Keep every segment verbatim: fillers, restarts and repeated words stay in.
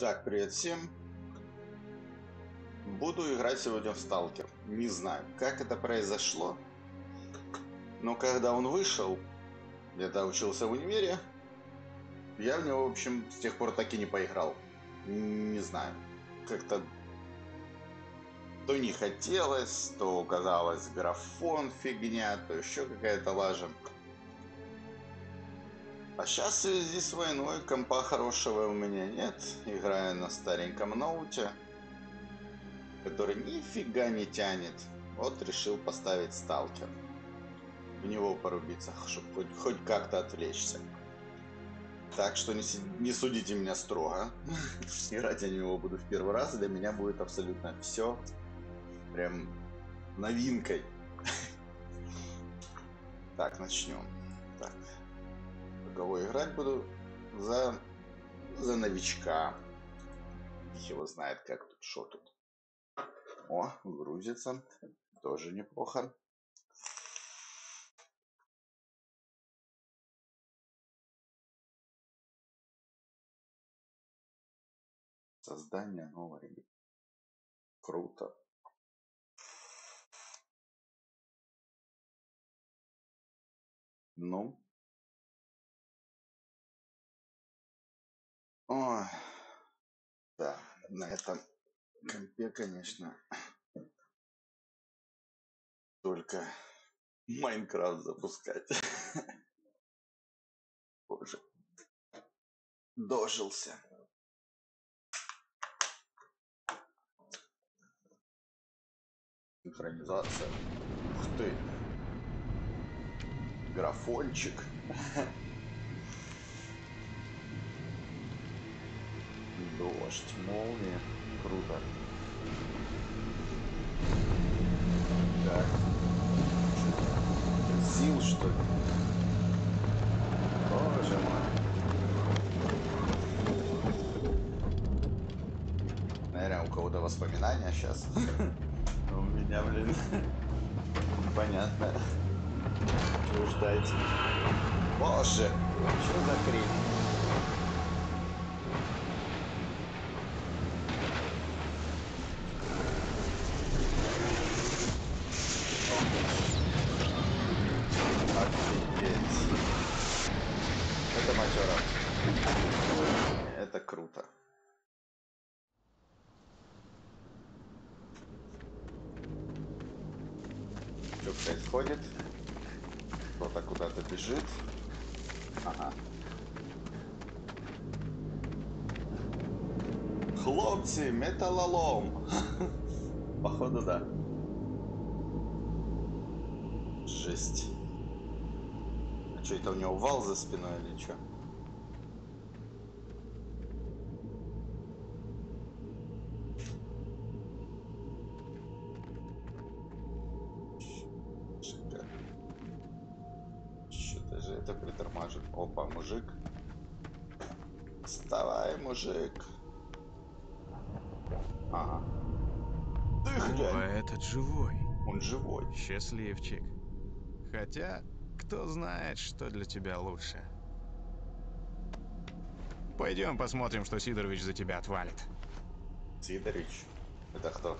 Так, привет всем. Буду играть сегодня в Сталкер. Не знаю, как это произошло, но когда он вышел, я учился в универе, я в него, в общем, с тех пор так и не поиграл. Не знаю, как-то то не хотелось, то казалось графон фигня, то еще какая-то лажа. А сейчас в связи с войной компа хорошего у меня нет. Играю на стареньком ноуте, который нифига не тянет. Вот решил поставить Сталкер. В него порубиться, чтобы хоть, хоть как-то отвлечься. Так что не, не судите меня строго. Играть я в него буду в первый раз. Для меня будет абсолютно все прям новинкой. Так, начнем. Так. Кого играть буду? За, за новичка. Его знает, как тут, что тут. О, грузится. Тоже неплохо. Создание нового. Круто. Ну. О, да, на этом компе, конечно, только Майнкрафт запускать. Боже, дожился. Синхронизация. Ух ты. Графончик. Дождь, молния, круто. Так. Сил, что ли? Боже мой. Наверное, у кого-то воспоминания сейчас. У меня, блин, непонятно. Чего ждать? Боже, что за хрень? Происходит, кто-то куда-то бежит. Ага. Хлопцы, металлолом. Походу, да. Жесть. А что это у него, вал за спиной или что? Опа, мужик. Вставай, мужик. Ага. Ты хрен. А этот живой. Он живой. Счастливчик. Хотя, кто знает, что для тебя лучше. Пойдем посмотрим, что Сидорович за тебя отвалит. Сидорович? Это кто?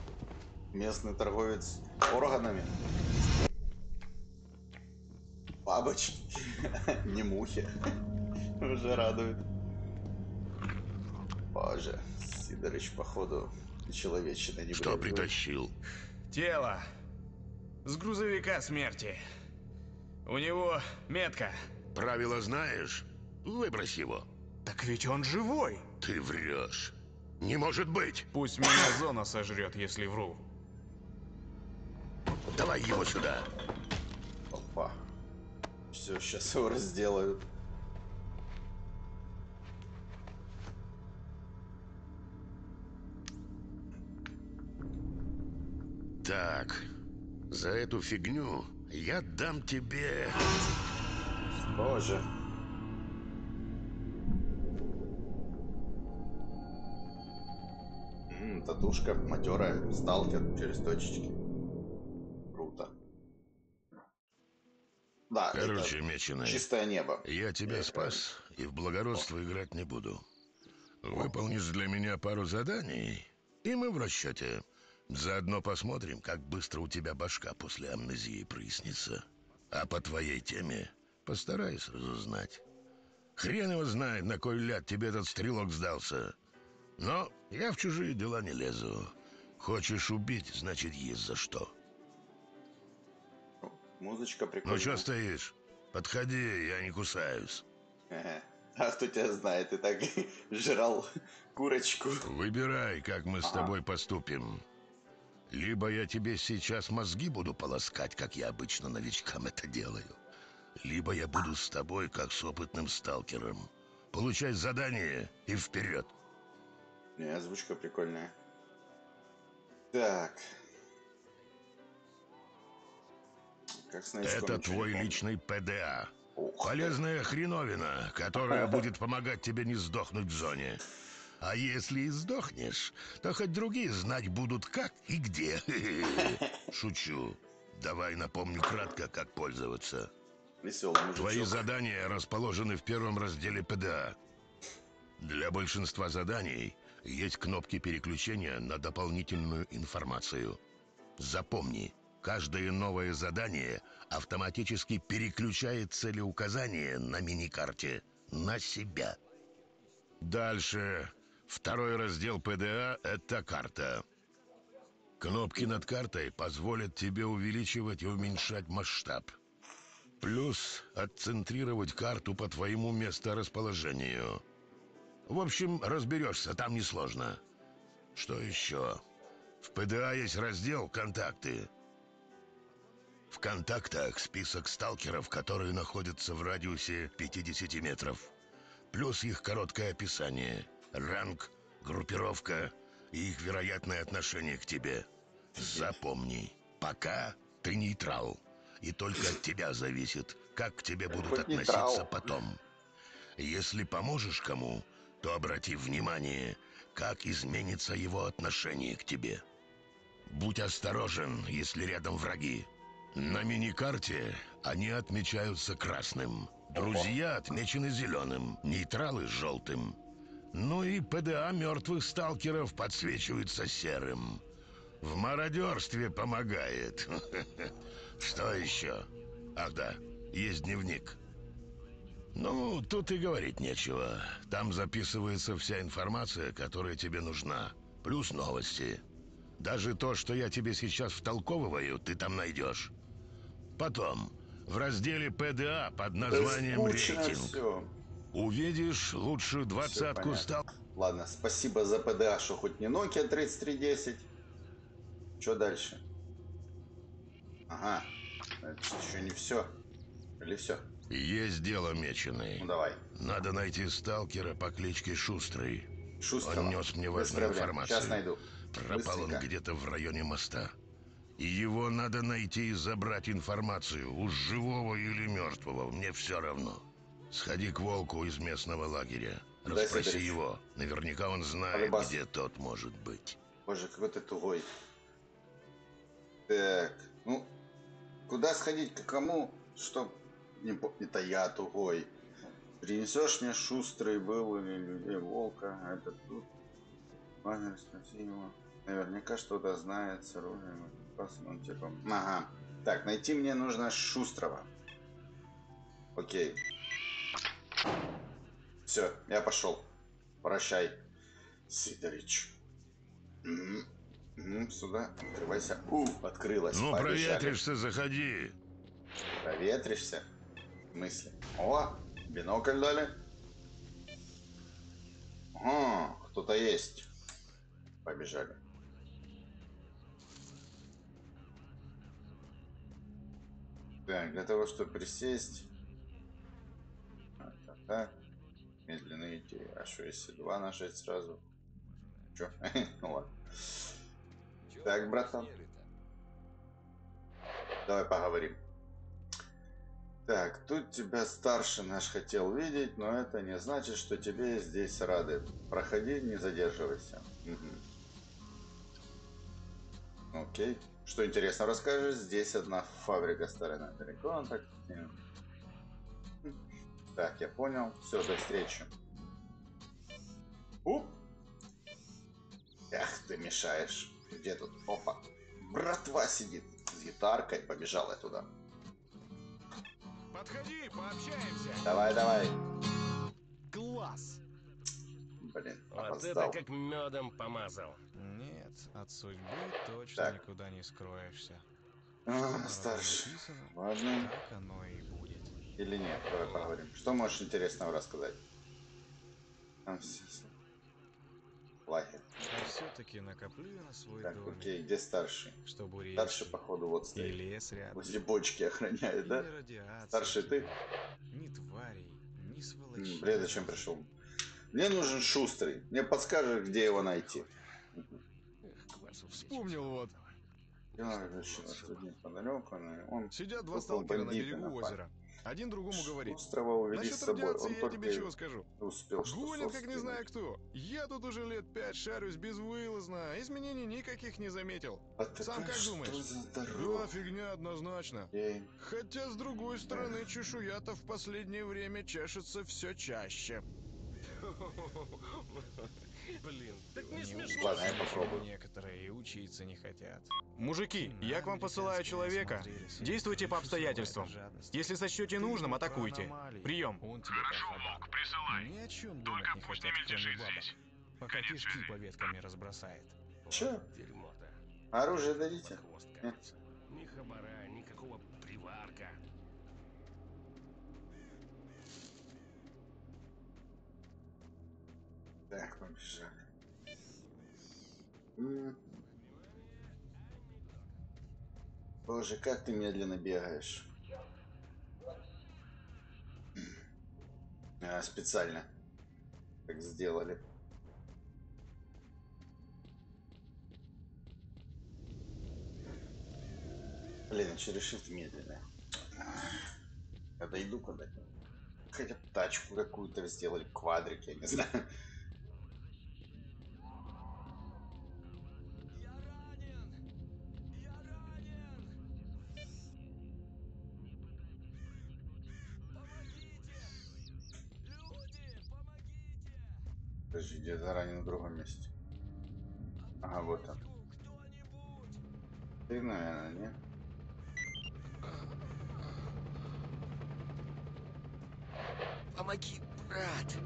Местный торговец органами? Бабочки, не мухи, уже радует. Боже, Сидорович, походу, человечина не... Что притащил? Тело. С грузовика смерти. У него метка. Правила знаешь? Выбрось его. Так ведь он живой. Ты врешь. Не может быть. Пусть меня зона сожрет, если вру. Давай его сюда. Опа. Все, сейчас его разделают. Так, за эту фигню я дам тебе... Боже. М-м, татушка матерая, Сталкер через точечки. Круто. Да, короче, меченый, чистое небо. Я тебя спас и в благородство играть не буду. Выполнишь для меня пару заданий, и мы в расчете. Заодно посмотрим, как быстро у тебя башка после амнезии прояснится. А по твоей теме постараюсь разузнать. Хрен его знает, на кой ляд тебе этот стрелок сдался. Но я в чужие дела не лезу. Хочешь убить, значит, есть за что. Музычка прикольная. Ну что стоишь? Подходи, я не кусаюсь. Ага. А кто тебя знает, ты так жрал курочку. Выбирай, как мы ага. с тобой поступим. Либо я тебе сейчас мозги буду полоскать, как я обычно новичкам это делаю. Либо я буду с тобой, как с опытным сталкером. Получай задание и вперед. Не, озвучка прикольная. Так. Как это твой телефон? Личный ПДА. Ох, полезная да. хреновина, которая будет помогать тебе не сдохнуть в зоне. А если и сдохнешь, то хоть другие знать будут, как и где. Шучу. Давай напомню кратко, как пользоваться. Веселый мужичок. Твои задания расположены в первом разделе ПДА. Для большинства заданий есть кнопки переключения на дополнительную информацию. Запомни, каждое новое задание автоматически переключает целеуказание на миникарте на себя. Дальше. Второй раздел ПДА – это карта. Кнопки над картой позволят тебе увеличивать и уменьшать масштаб. Плюс отцентрировать карту по твоему месторасположению. В общем, разберешься, там несложно. Что еще? В ПДА есть раздел «Контакты». В контактах список сталкеров, которые находятся в радиусе пятидесяти метров. Плюс их короткое описание, ранг, группировка и их вероятное отношение к тебе. Запомни, пока ты нейтрал. И только от тебя зависит, как к тебе будут относиться потом. Если поможешь кому, то обрати внимание, как изменится его отношение к тебе. Будь осторожен, если рядом враги. На миникарте они отмечаются красным. Друзья отмечены зеленым, нейтралы – желтым. Ну и ПДА мертвых сталкеров подсвечивается серым. В мародерстве помогает. Что еще? Ах да, есть дневник. Ну, тут и говорить нечего. Там записывается вся информация, которая тебе нужна. Плюс новости. Даже то, что я тебе сейчас втолковываю, ты там найдешь. Потом, в разделе ПДА под названием «Рейтинг». Увидишь лучшую двадцатку стал... Ладно, спасибо за ПДА, что хоть не Nokia тридцать три десять. Что дальше? Ага, это еще не все. Или все? Есть дело меченый. Ну, давай. Надо найти сталкера по кличке Шустрый. Шустрый. Он нес мне важную информацию. Сейчас найду. Пропал он где-то в районе моста. И его надо найти и забрать информацию. Уж живого или мертвого, мне все равно. Сходи к Волку из местного лагеря. Расспроси его. Наверняка он знает, где тот может быть. Боже, какой ты тугой. Так, ну, куда сходить, к кому, чтоб... Это я тугой. Принесешь мне Шустрый был или людей Волка, а это тут. Ладно, спроси его. Наверняка что-то знает с оружием. Типа... Ага. Так, найти мне нужно Шустрого. Окей. Все, я пошел. Прощай, Сидорович. Сюда, открывайся. У, открылась. Ну, проветришься, заходи. Проветришься? В смысле? О, бинокль дали. О, кто-то есть. Побежали. Так, для того, чтобы присесть. Так, так, так. Медленно идти. А что, если два нажать сразу? Че? Ну ладно. Так, братан. Давай поговорим. Так, тут тебя старший наш хотел видеть, но это не значит, что тебе здесь рады. Проходи, не задерживайся. Угу. Окей. Что интересно расскажешь, здесь одна фабрика старая на далеко. Так... так, я понял. Все, до встречи. Оп. Эх, ты мешаешь. Где тут? Опа. Братва сидит с гитаркой. Побежал я туда. Подходи, пообщаемся. Давай, давай. Глаз. Блин, опоздал. Вот это как медом помазал. Нет, от судьбы точно так никуда не скроешься. А, старший. Важно. Так оно и будет. Или нет, давай поговорим. Что можешь интересного рассказать? Лагерь. А все-таки накоплю я на свой так, домик. Окей, где старший? Чтобы старший, походу, вот стоит. И лес рядом. Возле бочки охраняет, и да? Радиация. Старший ты? Ни тварей, ни сволочей. М, блин, зачем пришел? Мне нужен шустрый. Мне подскажешь, где его найти. Вспомнил вот. Я решил отсюда подалеку. Он сидят два сталкера на берегу озера. Один другому говорит. Шустрого увели с собой. Он я тебе чего скажу. Успел, что гонят, как не знаю кто. Я тут уже лет пять шарюсь безвылазно. Изменений никаких не заметил. А сам как думаешь? Да, фигня однозначно. Эй. Хотя, с другой стороны, чешуя-то в последнее время чешется все чаще. Блин, так не смешно. Ладно, я попробую. Некоторые учиться не хотят. Мужики, я к вам посылаю человека. Действуйте по обстоятельствам. Если сочтете нужным, атакуйте. Прием. Хорошо, Лок, присылай. Только пусть не мельтешит здесь. Пока кишки по веткам не разбросает. Че? Оружие дадите? Ни хабара, никакого приварка. Так, побежали. М-м. Боже, как ты медленно бегаешь. А, специально. Как сделали. Блин, через шифт медленно. Я дойду куда-то. Хотя тачку какую-то сделали, квадрик, я не знаю. Подожди, я заранен в другом месте. Ага, вот он. Ты, наверное, нет? Помоги, брат.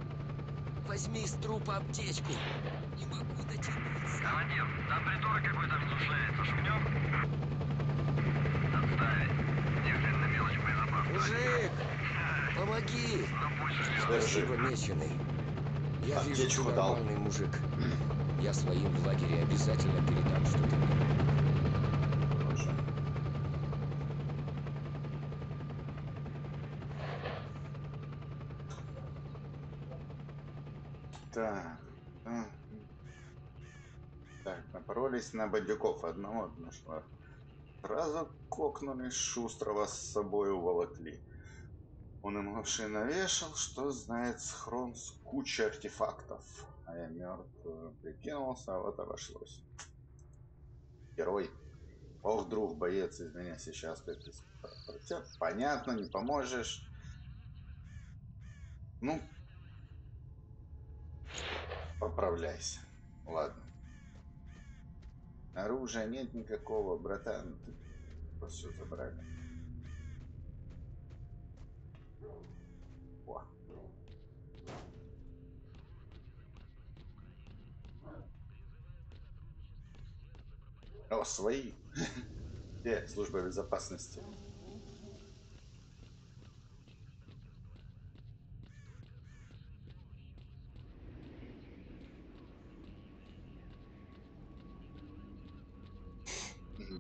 Возьми из трупа аптечку. Не могу дотянуться. Командир, там притор какой-то разрушается. Шумнем? Отставить. Ни хрена мелочь боезапас. Мужик, помоги. Спасибо, меченый. Я а вижу, что нормальный мужик. Я своим в лагере обязательно передам, что ты мне. Боже. Так. Так, напоролись на бандюков. Одного нашла. Сразу кокнули, шустрого с собой уволокли. Он им лучше навешал, что знает схрон с кучей артефактов. А я мертв прикинулся, а вот обошлось. Герой. Ох, друг, боец, из меня сейчас как из... Понятно, не поможешь. Ну. Поправляйся. Ладно. Оружия нет никакого, братан. Все забрали. О. О, свои. Где служба безопасности?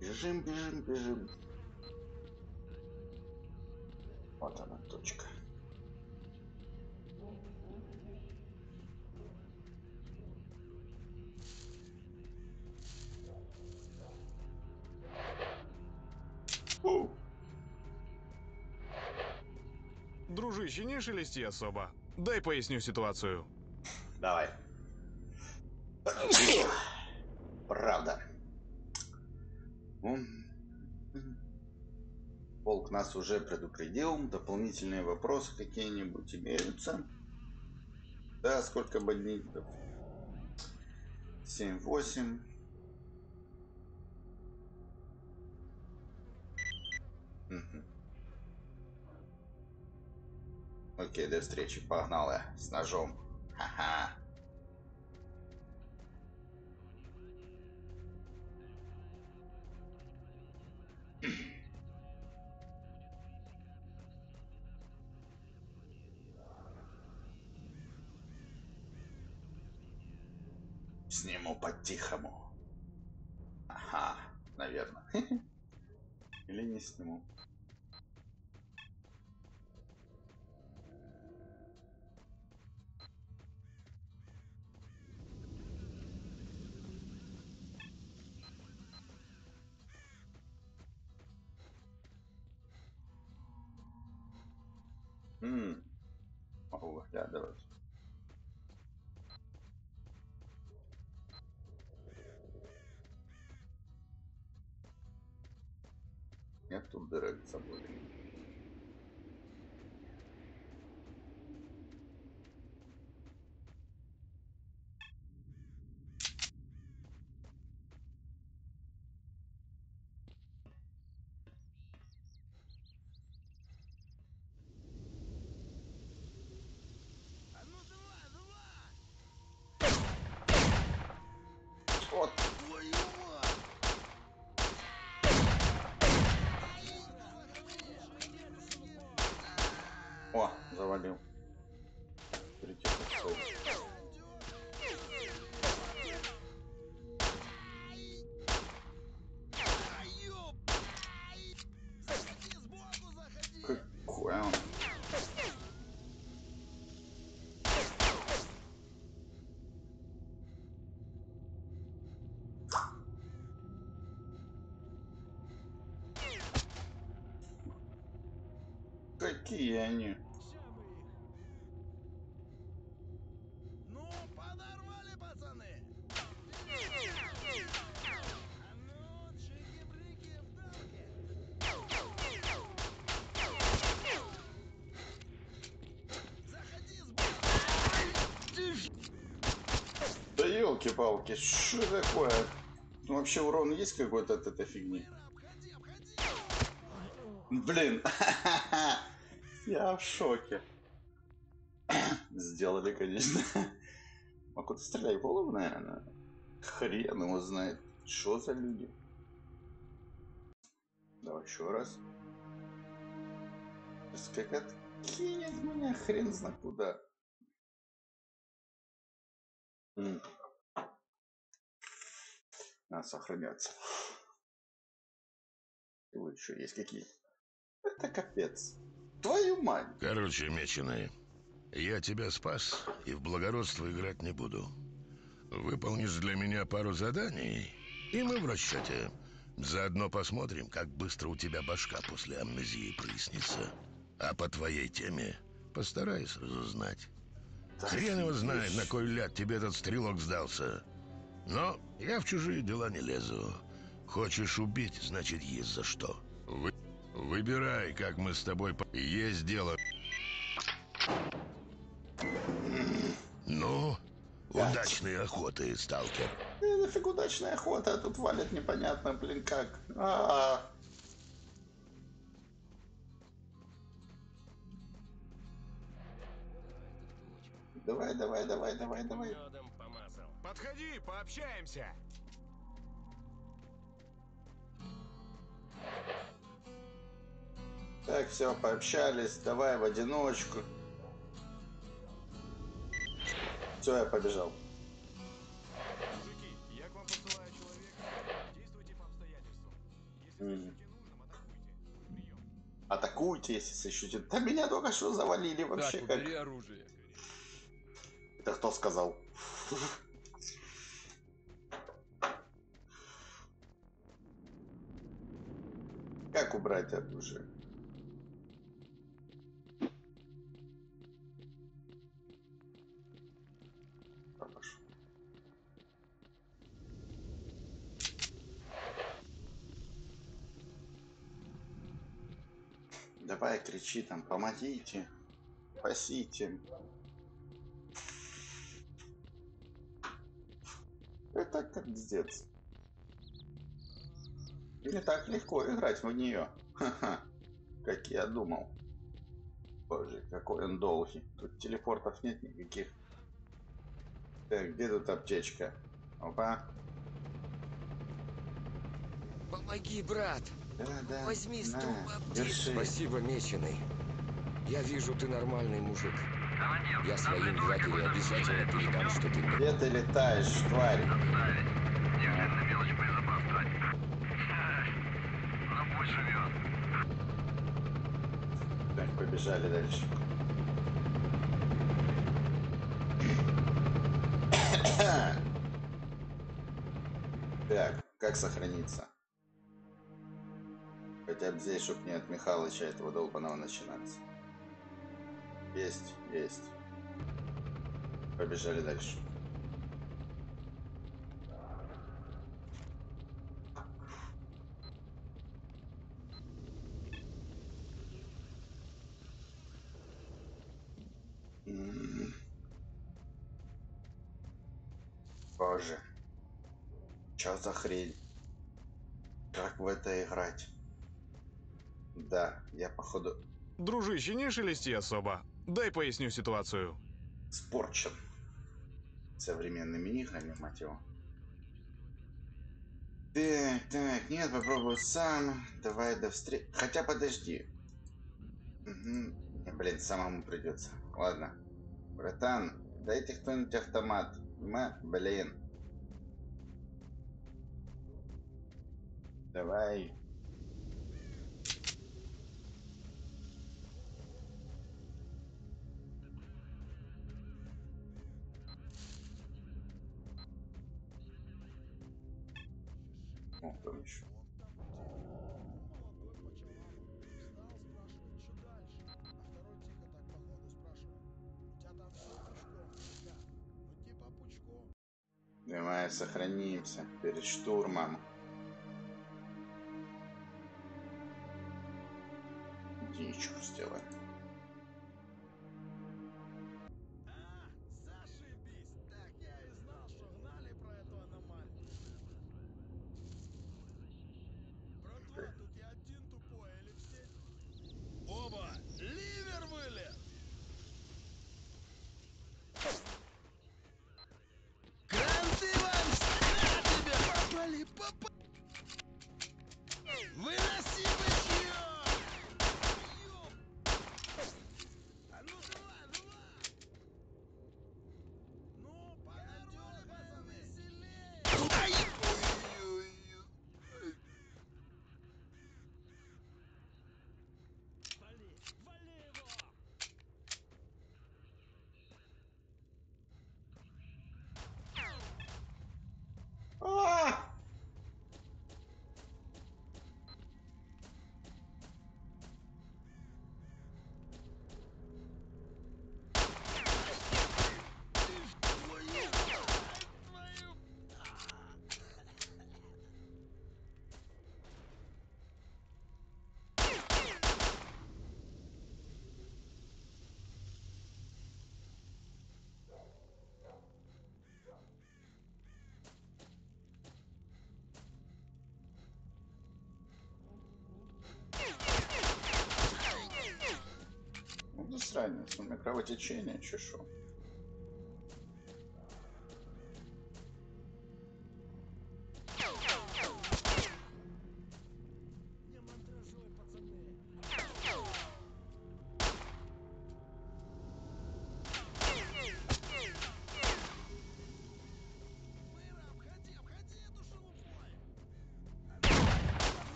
Бежим, бежим, бежим. Вот она, точка. Фу. Дружище, не шелести особо. Дай поясню ситуацию. Давай. Правда. Полк нас уже предупредил. Дополнительные вопросы какие-нибудь имеются? Да, сколько бандитов? семь, восемь. Угу. Окей, до встречи. Погнала с ножом. Ха-ха. Сниму по-тихому. Ага, наверное. Или не сниму. Ммм, могу выглядывать. Нет тут дыры с собой. О, завалил. Какой он? Какие они? Палки, что такое? Ну, вообще урон есть какой-то от этой фигни? Блин, я в шоке. Сделали, конечно. Могу-то стрелять в голову, наверное. Хрен его знает, что за люди. Давай еще раз. Как откинет меня хрен знает куда. Надо сохраняться. Тут еще есть какие? Это капец. Твою мать. Короче, меченые, я тебя спас и в благородство играть не буду. Выполнишь для меня пару заданий, и мы в расчете. Заодно посмотрим, как быстро у тебя башка после амнезии прояснится. А по твоей теме постараюсь разузнать. Да хрен его знает, на кой ляд тебе этот стрелок сдался. Но я в чужие дела не лезу. Хочешь убить, значит, есть за что. Вы... Выбирай, как мы с тобой... Есть дело. Ну, да. Удачной охоты, сталкер. Да нафиг удачная охота, а тут валят непонятно, блин, как. А-а-а. Давай, давай, давай, давай, давай. Подходи, пообщаемся. Так, все, пообщались. Давай в одиночку. Все, я побежал. Мужики, я к вам посылаю человека. Действуйте по обстоятельствам. Если mm. сочтете нужным, атакуйте. Прием. Атакуйте, если сочтете. Да меня только что завалили вообще. Так, убери оружие. Это кто сказал? Как убрать оружие? Хорошо. Давай кричи там, помогите, спасите. как капздец. Не так легко играть в нее. Ха-ха. Как я думал. Боже, какой он долгий. Тут телепортов нет никаких. Так, где тут аптечка? Опа. Помоги, брат. Да, да. Возьми стул аптечку. Спасибо, меченый. Я вижу, ты нормальный мужик. Я своим владельцу обязательно передам, что ты... Где ты летаешь, тварь? Так, побежали дальше. Так, как сохраниться? Хотя бы здесь, чтоб не от Михалыча этого долбаного начинать. Есть, есть. Побежали дальше. М-м-м. Боже. Чё за хрень? Как в это играть? Да, я походу... Дружище, не шелести особо. Дай поясню ситуацию. Спорчен. Современными играми, мать его. Так, так, нет, попробую сам. Давай до встречи. Хотя подожди. Угу. Блин, самому придется. Ладно. Братан, дайте кто-нибудь автомат. Ма, блин. Давай. Давай сохранимся перед штурмом. Дичь сделаем. Разница, у меня кровотечение, чешу.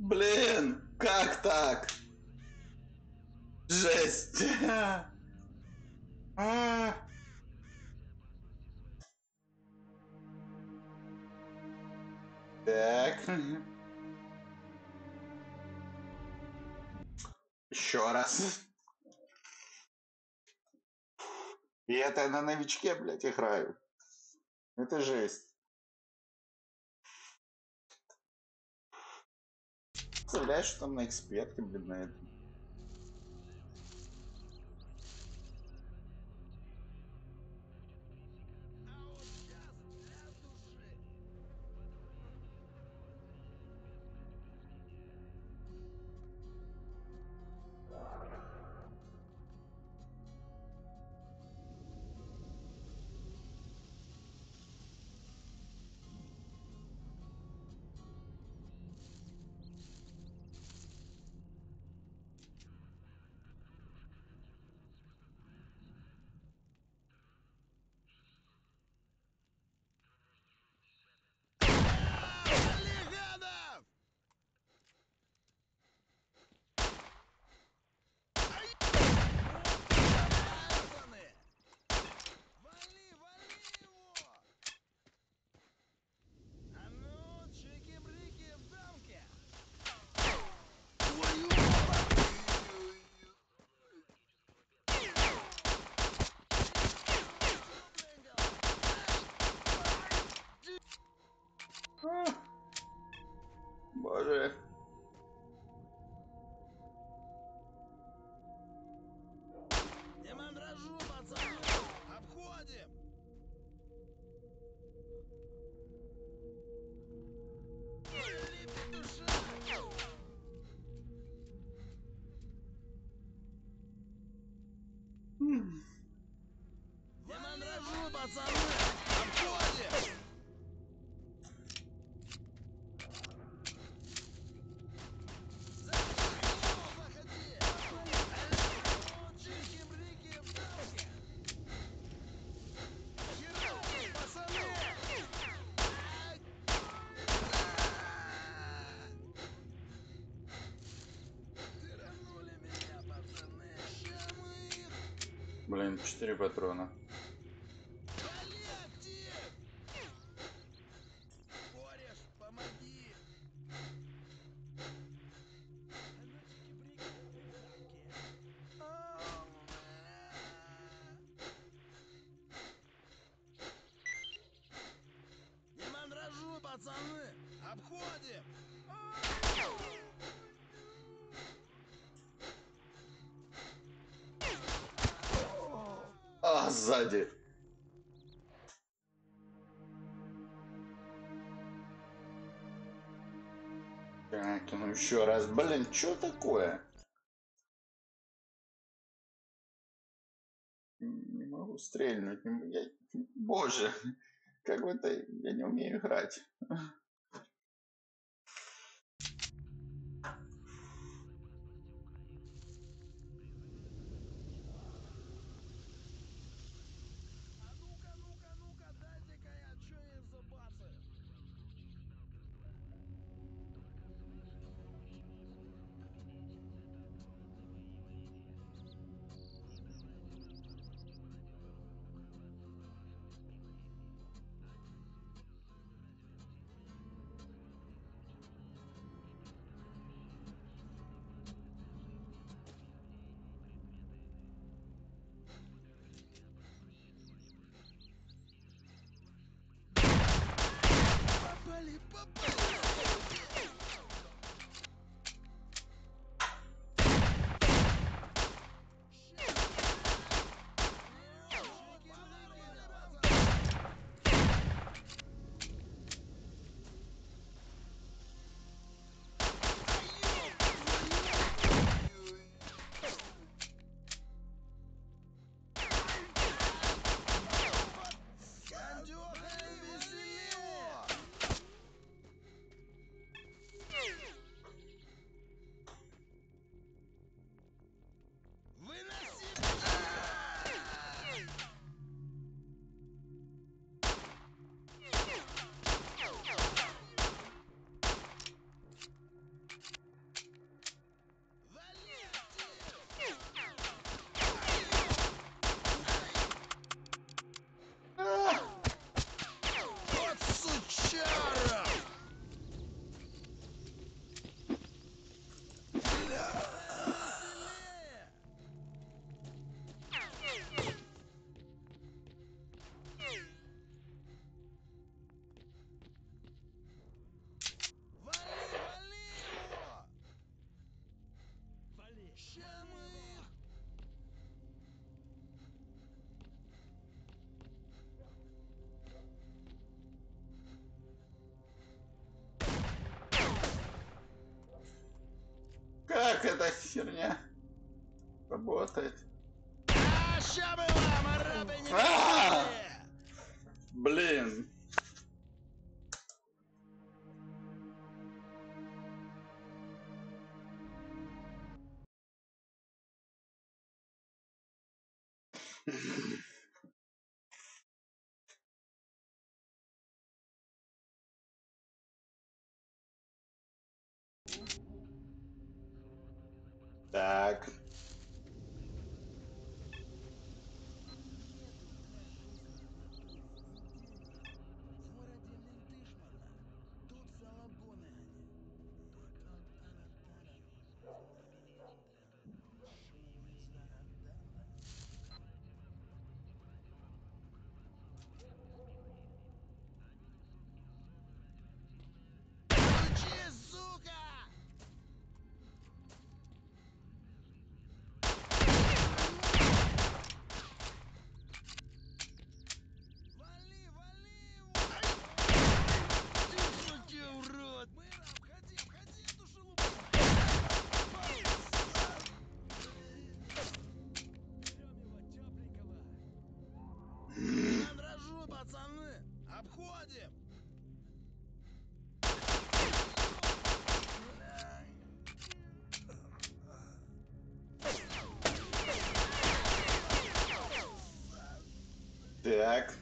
Блин, как так? Жесть. А-а-а. Так. Еще раз. И это на новичке, блядь, играю. Это жесть. Представляешь, что там на эксперте, блин, на этом. Боже. Я вам рожу, пацаны! Обходим! Я вам рожу, пацаны! Обходим! Блин, четыре патрона. Кореш, помоги! Я вам рожу, пацаны! Обходим! А, сзади. Так, ну еще раз. Блин, что такое? Не могу стрельнуть. Я... Боже, как в это я не умею играть. Как эта херня работает? А-а-а! Блин. Так. Включи, сука! Уходим! Так.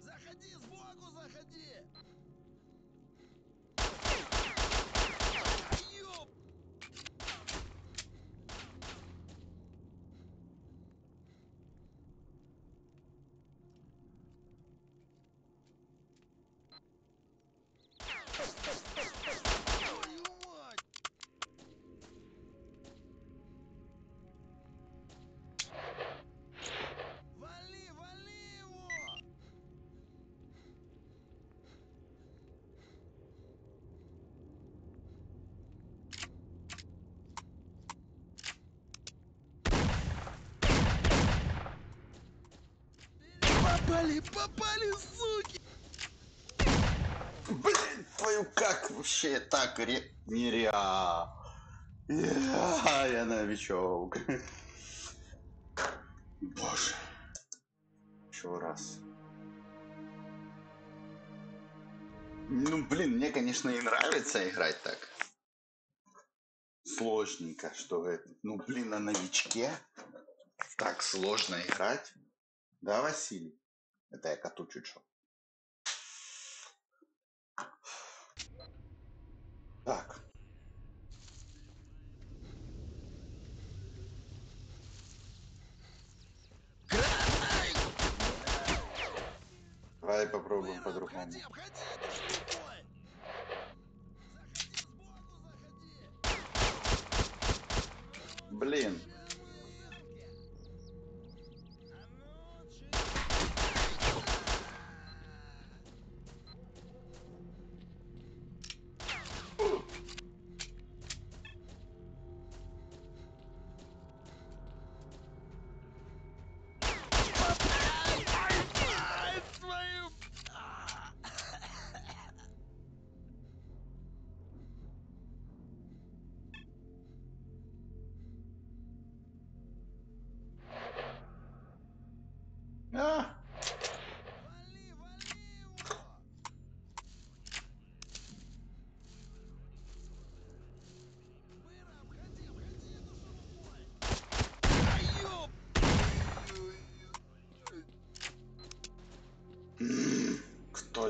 Заходи сбоку, заходи. Попали, попали, суки! Блин, твою как вообще так ре... нереа. Я, я новичок. Боже. Еще раз. Ну, блин, мне, конечно, и нравится играть так. Сложненько, что это. Ну, блин, на новичке так сложно играть. Да, Василий? Это я коту чуть-чуть. Так. Красный! Давай попробуем по-другому. Блин.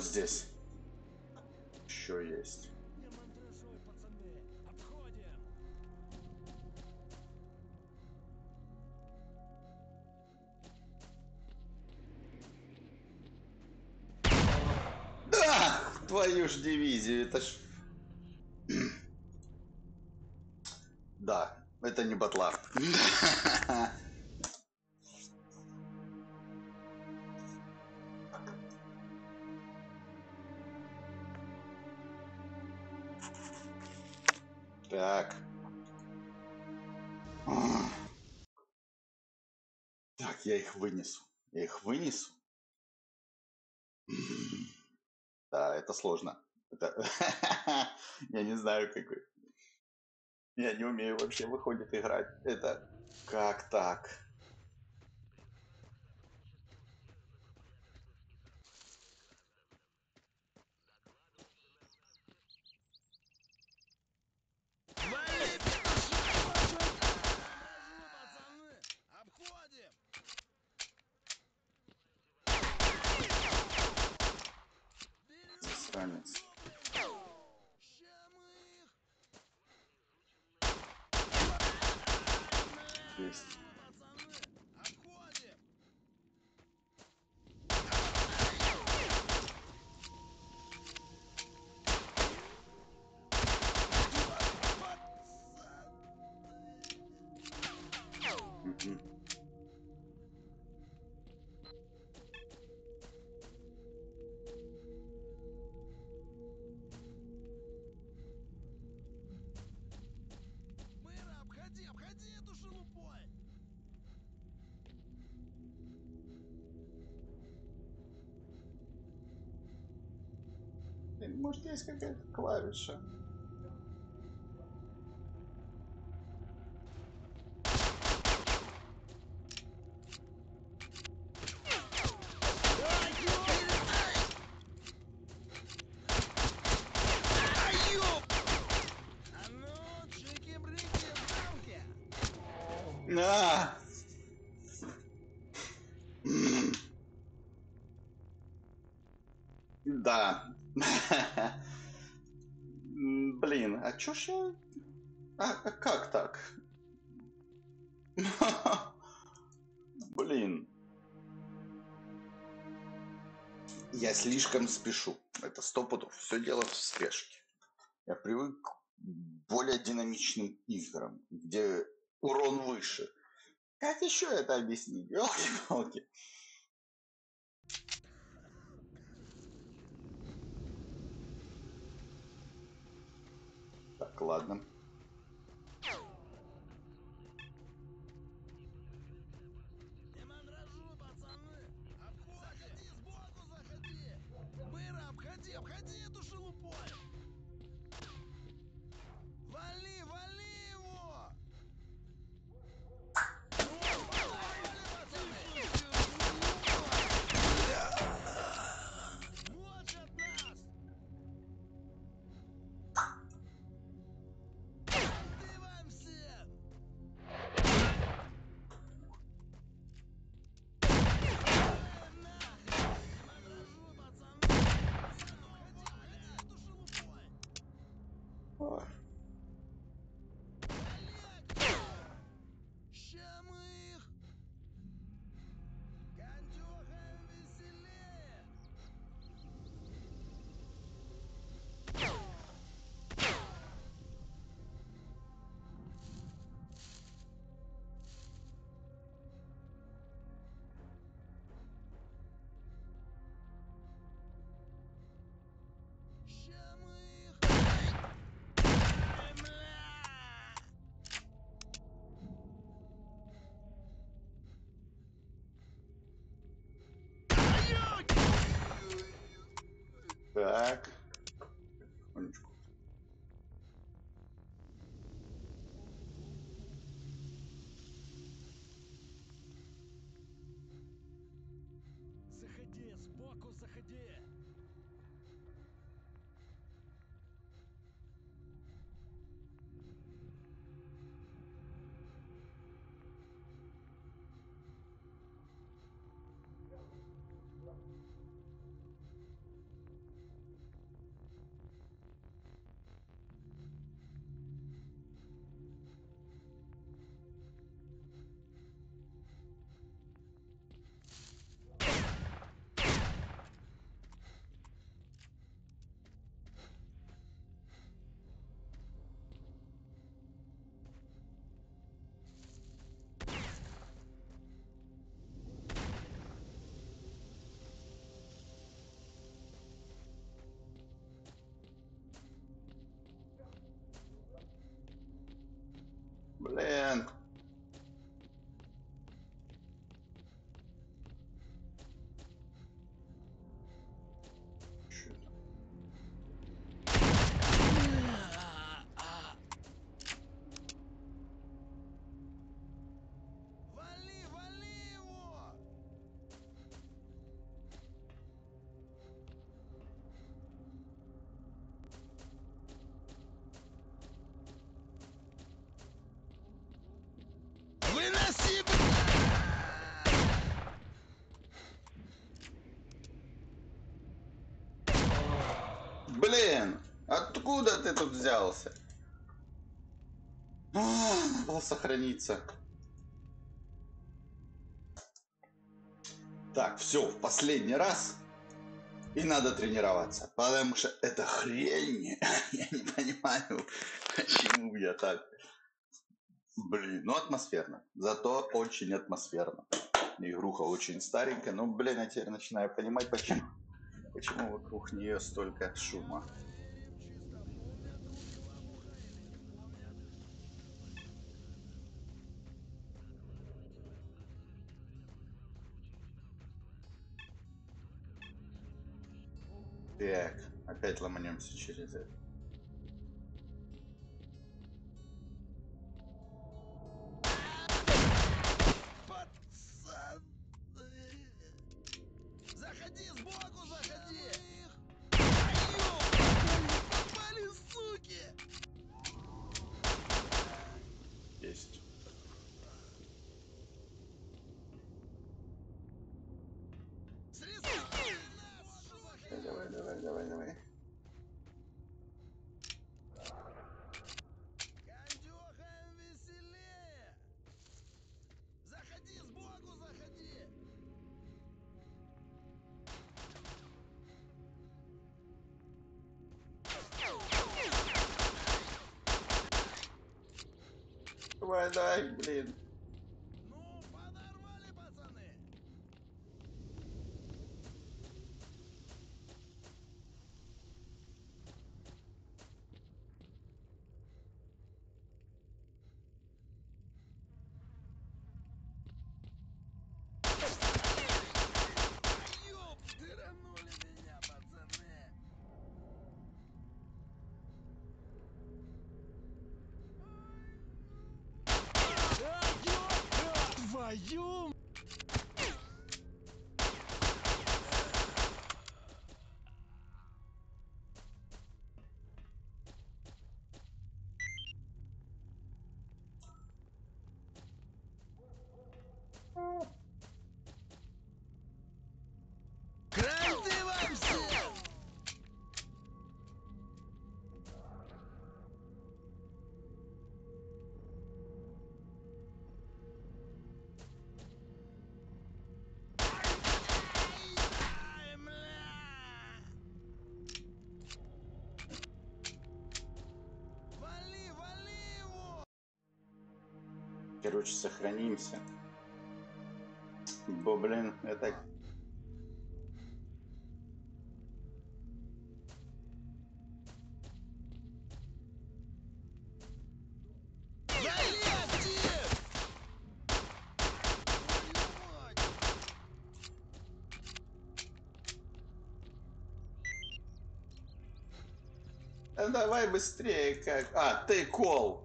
Здесь еще есть. Да, твою ж дивизию, это ж... Да, это не батлар. Так. Так, я их вынесу. Я их вынесу. Да, это сложно. Это... Я не знаю, как... Я не умею вообще, выходит, играть. Это... Как так? Есть. Может, есть какая-то клавиша? На! Да. Блин, а чё ж я... А, а как так? Блин. Я слишком спешу. Это сто пудов. Все дело в спешке. Я привык к более динамичным играм, где урон выше. Как еще это объяснить? Ёлки-палки. Так, ладно. Так, потихонечку. Заходи, сбоку заходи. Блин. Блин, откуда ты тут взялся? А, надо сохраниться. Так, все, в последний раз. И надо тренироваться, потому что это хрень. Я не понимаю, почему я так. Блин, ну атмосферно. Зато очень атмосферно. Игруха очень старенькая. Ну, блин, я теперь начинаю понимать, почему. Почему вокруг нее столько шума? Так, опять ломанемся через это. давай, дай, блин. Ну, подорвали, пацаны. Ёп, дыранули меня, пацаны. Твою... Короче, сохранимся. Бо, блин, это... Да давай быстрее, как... А, ты кол!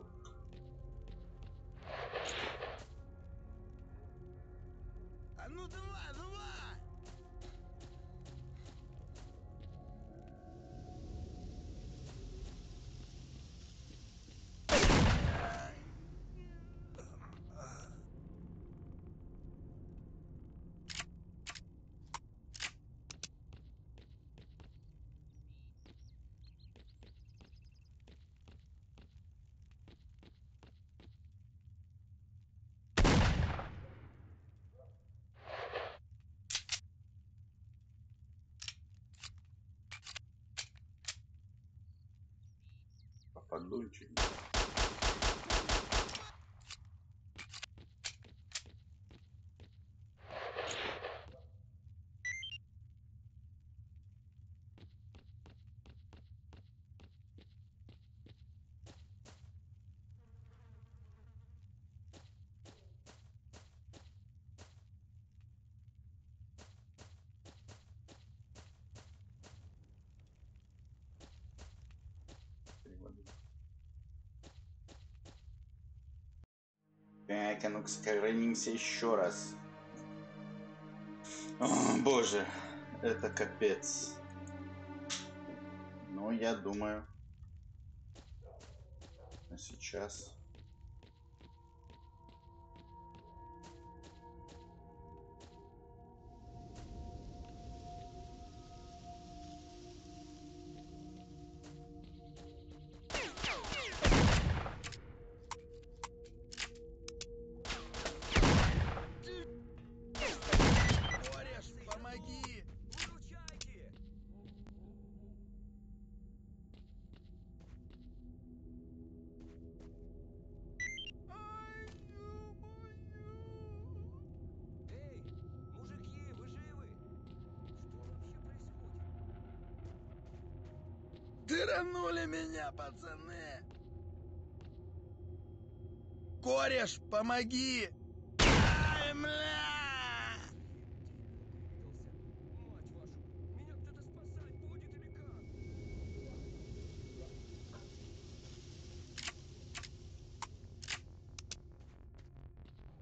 Поддунчик. Так, а ну-ка сохранимся еще раз. О, боже, это капец. Ну, я думаю. А сейчас... Дыранули меня, пацаны! Кореш, помоги! Ай, мля! Мать вашу, меня кто-то спасать будет или как? Эй, мужики, вы живы?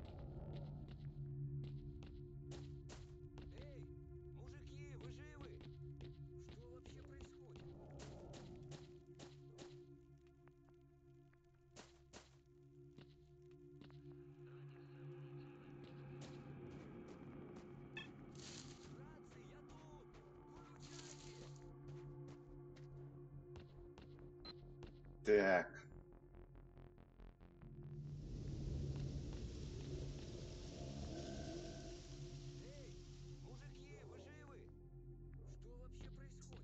Что вообще происходит? Так. Эй, мужики, вы живы? Что вообще происходит?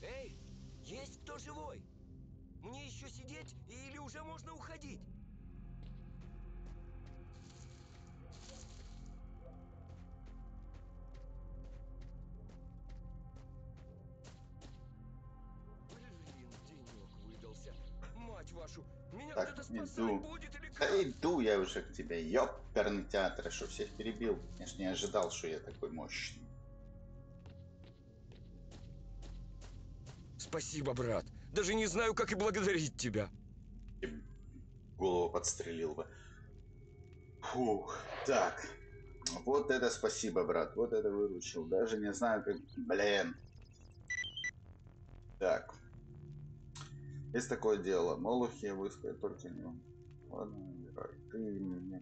Эй, есть кто живой? Мне еще сидеть или уже можно уходить? Вашу. Меня так, иду. Будет, или да иду я уже к тебе, ёперный театр, что всех перебил. Я ж не ожидал, что я такой мощный. Спасибо, брат. Даже не знаю, как и благодарить тебя. Голову подстрелил бы. Фух, так. Вот это спасибо, брат. Вот это выручил. Даже не знаю, как... Блин. Так. Есть такое дело. Молохи я выскажу, только не он. Ладно, умирай. Ты меня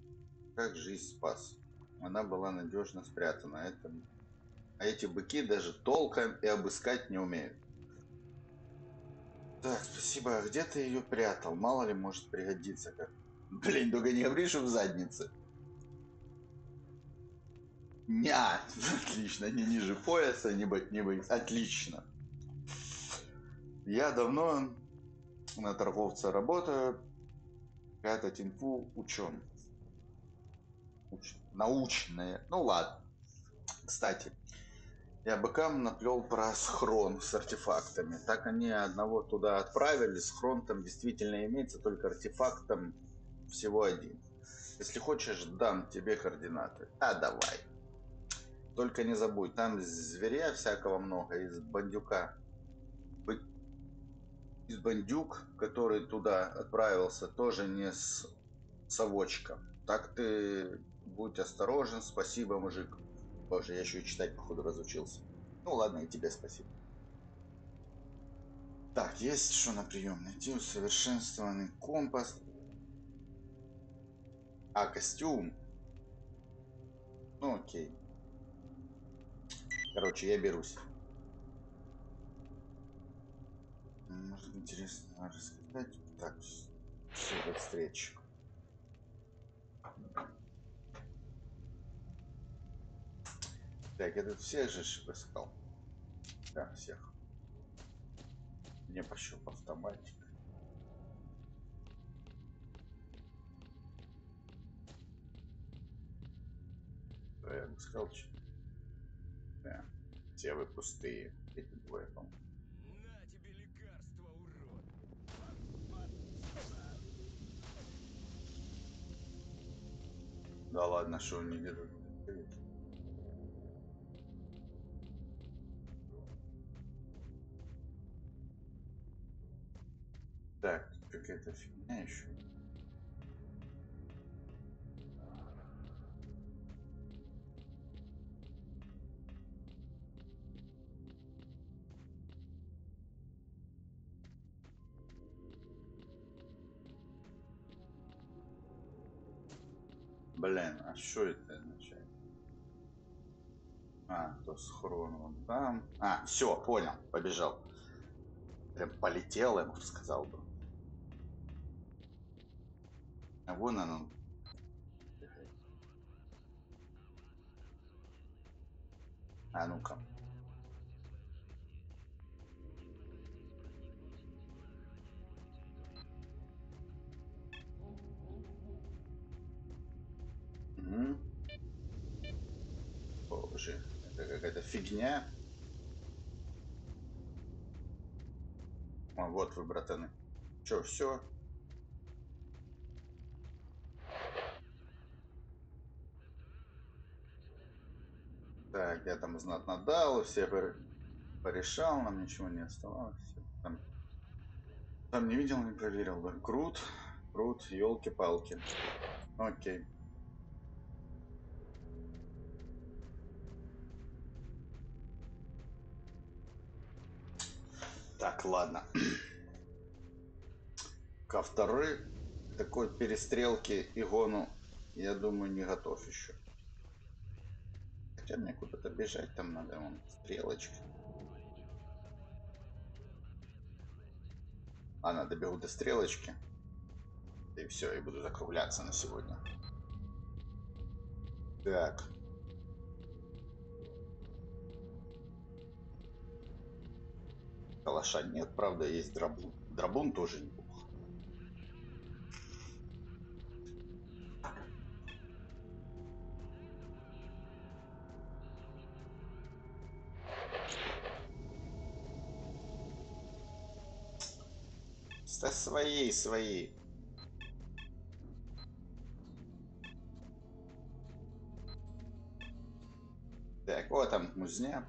как жизнь спас. Она была надежно спрятана. Это... А эти быки даже толком и обыскать не умеют. Так, спасибо. А где ты ее прятал? Мало ли, может пригодиться как. Блин, только не обрежу в заднице. Ня! Отлично. Не ниже пояса, не быть, не быть. Отлично. Я давно... На торговца работаю, прятать инфу учен. Уч... Научные. Ну ладно. Кстати, я быкам наплел про схрон с артефактами. Так они одного туда отправили. Схрон там действительно имеется, только артефакт там всего один. Если хочешь, дам тебе координаты. А давай. Только не забудь, там зверя всякого много, из бандюка. Из бандюк, который туда отправился, тоже не с совочком. Так ты будь осторожен. Спасибо, мужик. Боже, я еще и читать, походу, разучился. Ну ладно, и тебе спасибо. Так, есть что на прием найти? Усовершенствованный компас. А, костюм. Ну окей. Короче, я берусь. Может, интересно рассказать. Так, все, до встречи. Так, я тут всех же искал. Да, всех. Мне пошел автоматик. Да, я искал что-то. Да, все вы пустые. Эти двое, по-моему. Да ладно, что не держу. Так, какая-то фигня еще. Блин, а что это означает? А, то схрон вон там. А, все, понял, побежал. Прям полетел, я бы сказал бы. А вон оно. А ну-ка. Боже, это какая-то фигня. О, вот вы, братаны. Че, все? Так, я там знатно дал, все порешал, нам ничего не оставалось. Там, там не видел, не проверил. Крут, крут, елки-палки. Окей. Так, ладно. Ко второй такой перестрелке и гону, я думаю, не готов еще. Хотя мне куда-то бежать там надо, вон, стрелочки. Ладно, добегу до стрелочки. И все, и буду закругляться на сегодня. Так. Калаша нет, правда, есть дробун. Дробун тоже неплохо. Со своей, своей. Так, вот там музня.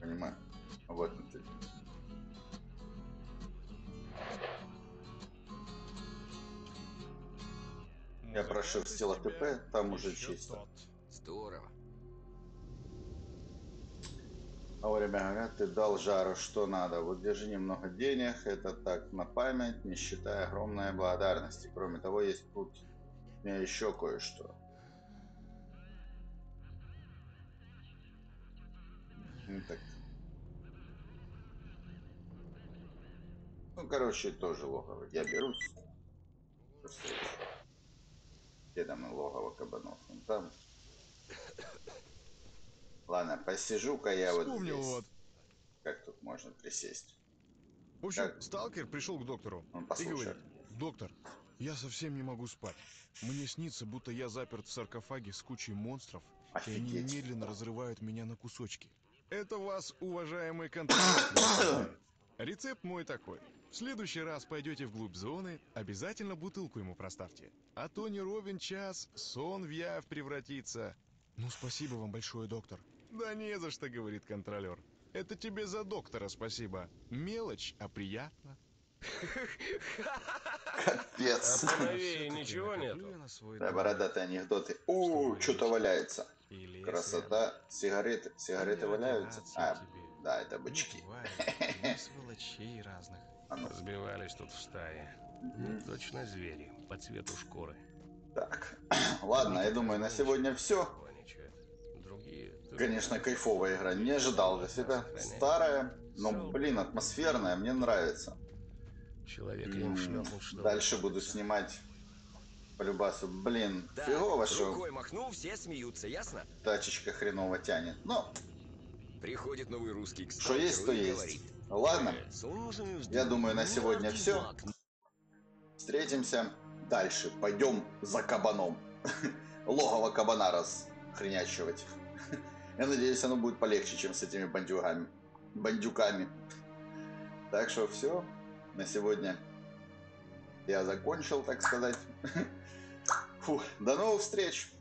Понимаю. Вот он ты. Я прошил стил АТП, там уже чисто. Здорово. О, ребята, ты дал жару, что надо. Вот держи немного денег, это так на память, не считая огромной благодарности. Кроме того, есть путь. У меня еще кое-что. Ну, так. Ну, короче, тоже логово. Я берусь. Где там и логово кабанов? Вон там. Ладно, посижу-ка я вспомнил вот здесь. Вот. Как тут можно присесть? В общем, как? Сталкер пришел к доктору. Он послушает. Доктор, я совсем не могу спать. Мне снится, будто я заперт в саркофаге с кучей монстров, офигеть. И они медленно разрывают меня на кусочки. Это вас, уважаемый контакт. Рецепт мой такой. В следующий раз пойдете вглубь зоны, обязательно бутылку ему проставьте. А то не ровен час, сон в явь превратится. Ну, спасибо вам большое, доктор. Да не за что, говорит контролер. Это тебе за доктора спасибо. Мелочь, а приятно. Капец. Останови, ничего нету. Да, бородатые анекдоты. У, что-то валяется. Красота. Сигареты. Сигареты валяются. А, да, это бычки. Сволочей разных. Разбивались тут в стае. Точно звери по цвету шкуры. Так, ладно, я думаю, на сегодня все. Конечно, кайфовая игра. Не ожидал для себя. Старая, но, блин, атмосферная, мне нравится. Человек им шлепнул, что дальше буду снимать по любасу. Блин, да, фигово, что рукой махнул, все смеются, ясно? Тачечка хреново тянет. Но приходит новый русский. Что есть, то есть. Ладно, я думаю, на сегодня все. Встретимся дальше. Пойдем за кабаном. Логово кабана расхренячивать. Я надеюсь, оно будет полегче, чем с этими бандюгами. Бандюками. Так что все. На сегодня я закончил, так сказать. Фу, до новых встреч!